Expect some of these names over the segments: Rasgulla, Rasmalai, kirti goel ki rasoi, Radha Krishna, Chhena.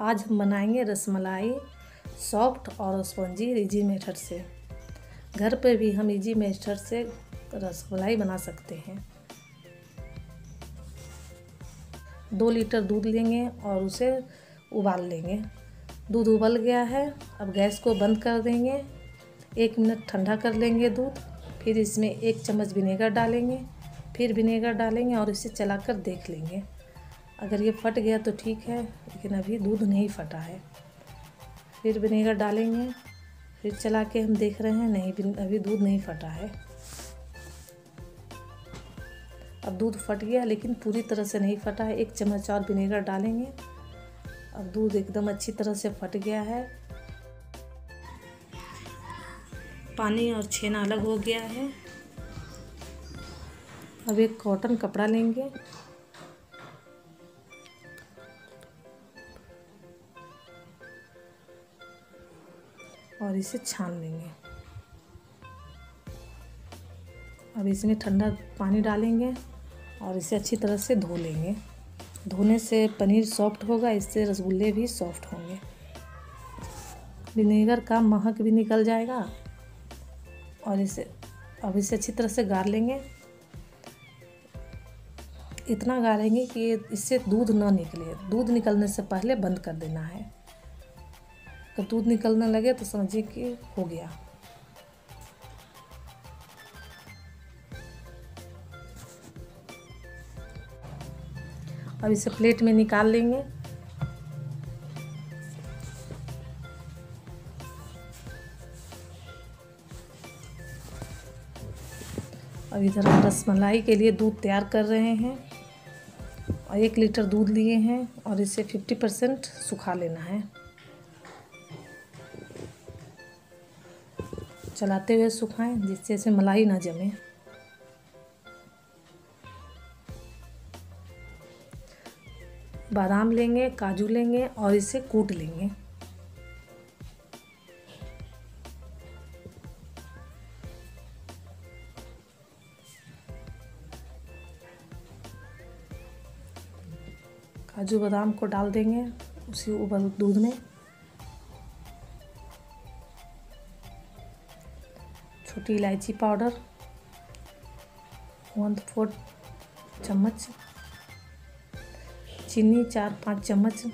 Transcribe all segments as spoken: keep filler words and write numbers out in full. आज हम बनाएंगे रसमलाई सॉफ्ट और स्पंजी इजी मेथड से। घर पे भी हम इजी मेथड से रसमलाई बना सकते हैं। दो लीटर दूध लेंगे और उसे उबाल लेंगे। दूध उबल गया है, अब गैस को बंद कर देंगे। एक मिनट ठंडा कर लेंगे दूध। फिर इसमें एक चम्मच विनेगर डालेंगे, फिर विनेगर डालेंगे और इसे चलाकर देख लेंगे। अगर ये फट गया तो ठीक है, लेकिन अभी दूध नहीं फटा है। फिर विनेगर डालेंगे, फिर चला के हम देख रहे हैं, नहीं अभी दूध नहीं फटा है। अब दूध फट गया, लेकिन पूरी तरह से नहीं फटा है। एक चम्मच और विनेगर डालेंगे। अब दूध एकदम अच्छी तरह से फट गया है। पानी और छेना अलग हो गया है। अब एक कॉटन कपड़ा लेंगे, और इसे छान लेंगे। अब इसमें ठंडा पानी डालेंगे और इसे अच्छी तरह से धो लेंगे। धोने से पनीर सॉफ्ट होगा, इससे रसगुल्ले भी सॉफ्ट होंगे। विनेगर का महक भी निकल जाएगा। और इसे अब इसे अच्छी तरह से गार लेंगे। इतना गारेंगे कि इससे दूध ना निकले। दूध निकलने से पहले बंद कर देना है। अगर दूध निकलने लगे तो समझिए कि हो गया। अब इसे प्लेट में निकाल लेंगे। अब इधर हम रसमलाई के लिए दूध तैयार कर रहे हैं। और एक लीटर दूध लिए हैं और इसे पचास परसेंट सुखा लेना है। चलाते हुए सुखाएं, जिससे इसे मलाई ना जमे। बादाम लेंगे, काजू लेंगे और इसे कूट लेंगे। काजू बादाम को डाल देंगे उसी उबल दूध में। छोटी इलायची पाउडर वन फोर्थ चम्मच, चीनी चार पाँच चम्मच,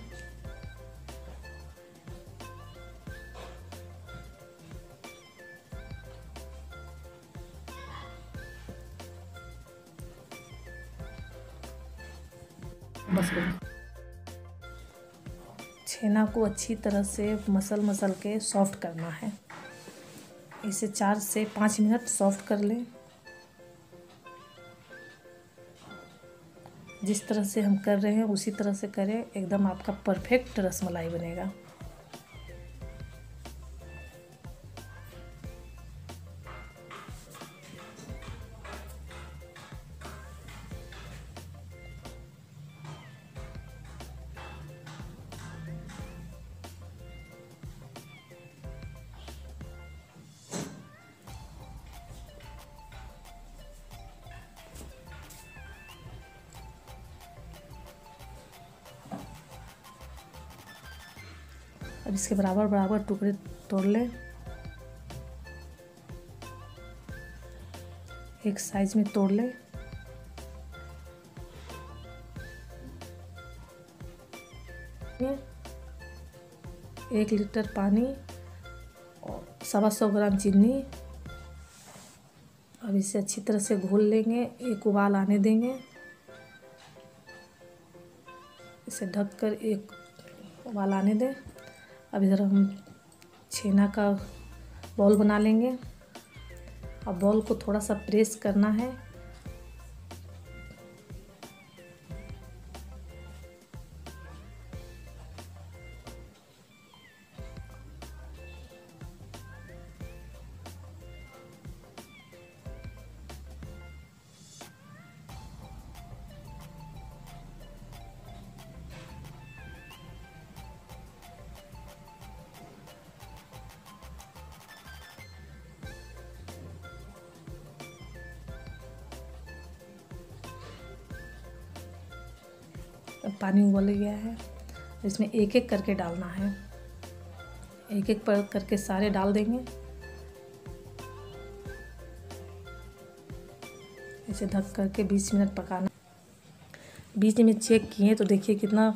बस। छेना को अच्छी तरह से मसल मसल के सॉफ्ट करना है। इसे चार से पाँच मिनट सॉफ्ट कर लें। जिस तरह से हम कर रहे हैं उसी तरह से करें, एकदम आपका परफेक्ट रसमलाई बनेगा। अब इसके बराबर बराबर टुकड़े तोड़ लें। एक साइज में तोड़ लें। एक लीटर पानी और सवा सौ ग्राम चीनी। अब इसे अच्छी तरह से घोल लेंगे। एक उबाल आने देंगे। इसे ढककर एक उबाल आने दें। अब इधर हम छेना का बॉल बना लेंगे। अब बॉल को थोड़ा सा प्रेस करना है। अब पानी उबल गया है। इसमें एक एक करके डालना है, एक एक पर करके सारे डाल देंगे। इसे ढक करके बीस मिनट पकाना। बीच में चेक किए तो देखिए कितना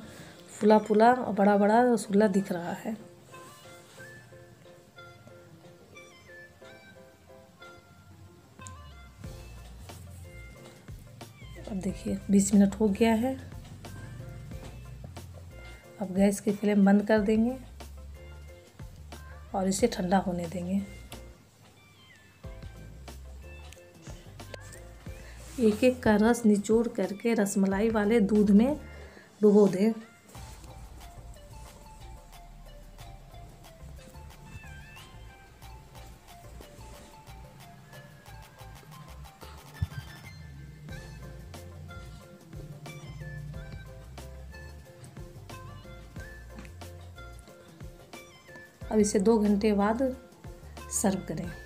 फुला फुला और बड़ा बड़ा रसगुल्ला दिख रहा है। अब देखिए बीस मिनट हो गया है। अब गैस की फ्लेम बंद कर देंगे और इसे ठंडा होने देंगे। एक एक का रस निचोड़ करके रसमलाई वाले दूध में डुबो दें। अब इसे दो घंटे बाद सर्व करें।